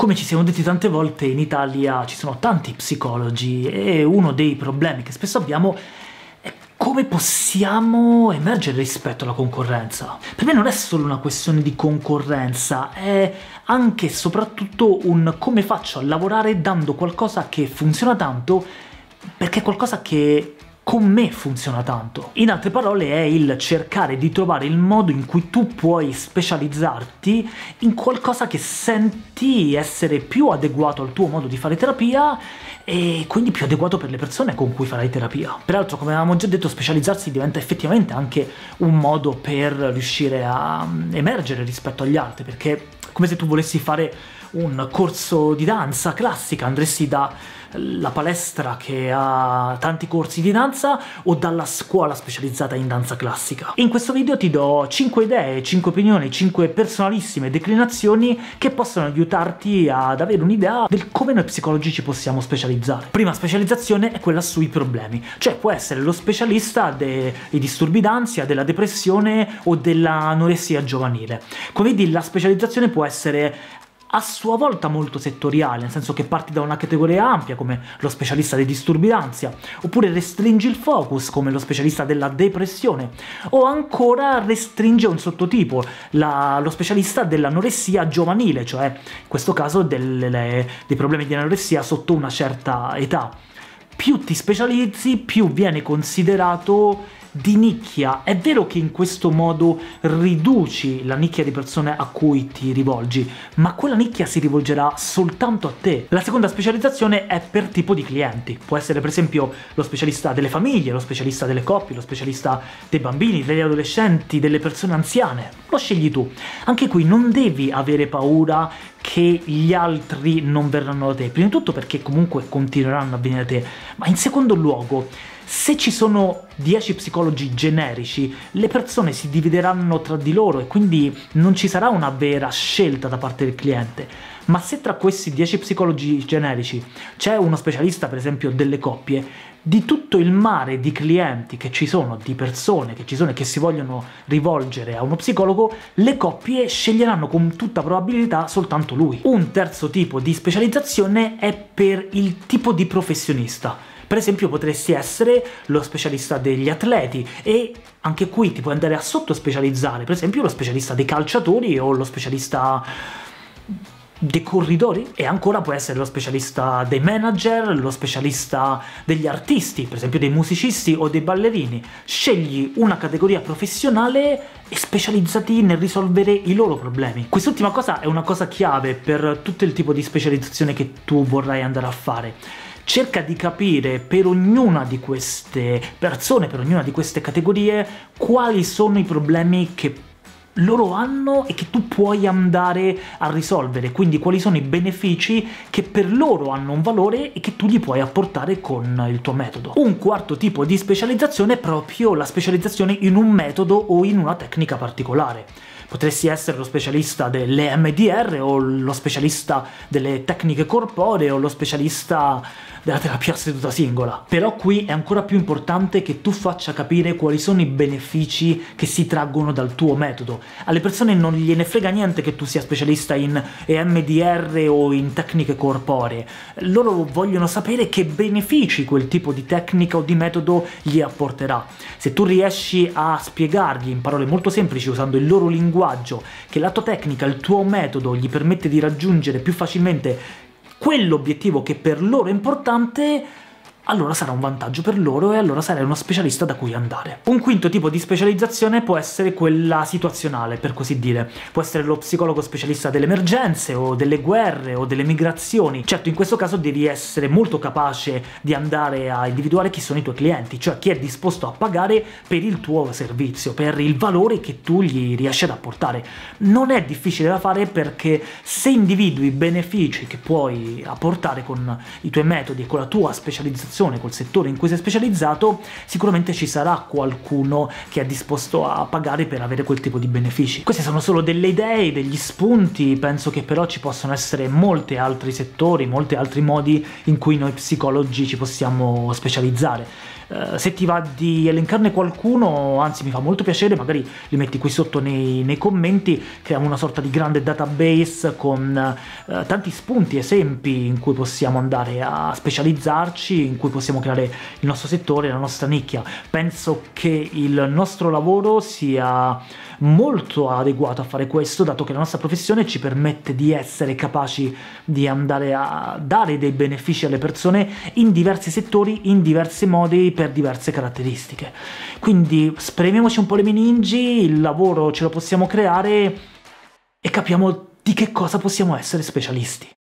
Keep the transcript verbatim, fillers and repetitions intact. Come ci siamo detti tante volte, in Italia ci sono tanti psicologi e uno dei problemi che spesso abbiamo è come possiamo emergere rispetto alla concorrenza. Per me non è solo una questione di concorrenza, è anche e soprattutto un come faccio a lavorare dando qualcosa che funziona tanto perché è qualcosa che con me funziona tanto. In altre parole è il cercare di trovare il modo in cui tu puoi specializzarti in qualcosa che senti essere più adeguato al tuo modo di fare terapia e quindi più adeguato per le persone con cui farai terapia. Peraltro, come avevamo già detto, specializzarsi diventa effettivamente anche un modo per riuscire a emergere rispetto agli altri, perché come se tu volessi fare un corso di danza classica, andresti dalla palestra che ha tanti corsi di danza o dalla scuola specializzata in danza classica. In questo video ti do cinque idee, cinque opinioni, cinque personalissime declinazioni che possono aiutarti ad avere un'idea del come noi psicologi ci possiamo specializzare. Prima specializzazione è quella sui problemi, cioè può essere lo specialista dei disturbi d'ansia, della depressione o dell'anoressia giovanile. Come vedi, la specializzazione può essere a sua volta molto settoriale, nel senso che parti da una categoria ampia come lo specialista dei disturbi d'ansia, oppure restringi il focus come lo specialista della depressione, o ancora restringe un sottotipo, la, lo specialista dell'anoressia giovanile, cioè in questo caso delle, dei problemi di anoressia sotto una certa età. Più ti specializzi, più viene considerato di nicchia. È vero che in questo modo riduci la nicchia di persone a cui ti rivolgi, ma quella nicchia si rivolgerà soltanto a te. La seconda specializzazione è per tipo di clienti. Può essere per esempio lo specialista delle famiglie, lo specialista delle coppie, lo specialista dei bambini, degli adolescenti, delle persone anziane. Lo scegli tu. Anche qui non devi avere paura che gli altri non verranno da te, prima di tutto perché comunque continueranno a venire da te, ma in secondo luogo, se ci sono dieci psicologi generici, le persone si divideranno tra di loro e quindi non ci sarà una vera scelta da parte del cliente. Ma se tra questi dieci psicologi generici c'è uno specialista, per esempio, delle coppie, di tutto il mare di clienti che ci sono, di persone che ci sono e che si vogliono rivolgere a uno psicologo, le coppie sceglieranno con tutta probabilità soltanto lui. Un terzo tipo di specializzazione è per il tipo di professionista. Per esempio potresti essere lo specialista degli atleti e anche qui ti puoi andare a sottospecializzare, per esempio lo specialista dei calciatori o lo specialista dei corridori, e ancora può essere lo specialista dei manager, lo specialista degli artisti, per esempio dei musicisti o dei ballerini. Scegli una categoria professionale e specializzati nel risolvere i loro problemi. Quest'ultima cosa è una cosa chiave per tutto il tipo di specializzazione che tu vorrai andare a fare. Cerca di capire per ognuna di queste persone, per ognuna di queste categorie, quali sono i problemi che loro hanno e che tu puoi andare a risolvere, quindi quali sono i benefici che per loro hanno un valore e che tu gli puoi apportare con il tuo metodo. Un quarto tipo di specializzazione è proprio la specializzazione in un metodo o in una tecnica particolare. Potresti essere lo specialista delle M D R o lo specialista delle tecniche corporee o lo specialista della terapia seduta singola. Però qui è ancora più importante che tu faccia capire quali sono i benefici che si traggono dal tuo metodo. Alle persone non gliene frega niente che tu sia specialista in E M D R o in tecniche corporee, loro vogliono sapere che benefici quel tipo di tecnica o di metodo gli apporterà. Se tu riesci a spiegargli in parole molto semplici, usando il loro linguaggio, che la tua tecnica, il tuo metodo gli permette di raggiungere più facilmente quell'obiettivo che per loro è importante, allora sarà un vantaggio per loro e allora sarai uno specialista da cui andare. Un quinto tipo di specializzazione può essere quella situazionale, per così dire. Può essere lo psicologo specialista delle emergenze o delle guerre o delle migrazioni. Certo, in questo caso devi essere molto capace di andare a individuare chi sono i tuoi clienti, cioè chi è disposto a pagare per il tuo servizio, per il valore che tu gli riesci ad apportare. Non è difficile da fare, perché se individui i benefici che puoi apportare con i tuoi metodi e con la tua specializzazione associazione col settore in cui si è specializzato, sicuramente ci sarà qualcuno che è disposto a pagare per avere quel tipo di benefici. Queste sono solo delle idee, degli spunti, penso che però ci possono essere molti altri settori, molti altri modi in cui noi psicologi ci possiamo specializzare. Uh, se ti va di elencarne qualcuno, anzi mi fa molto piacere, magari li metti qui sotto nei, nei commenti, creiamo una sorta di grande database con uh, tanti spunti, esempi in cui possiamo andare a specializzarci, in cui possiamo creare il nostro settore, la nostra nicchia. Penso che il nostro lavoro sia molto adeguato a fare questo, dato che la nostra professione ci permette di essere capaci di andare a dare dei benefici alle persone in diversi settori, in diversi modi, per diverse caratteristiche. Quindi spremiamoci un po' le meningi, il lavoro ce lo possiamo creare e capiamo di che cosa possiamo essere specialisti.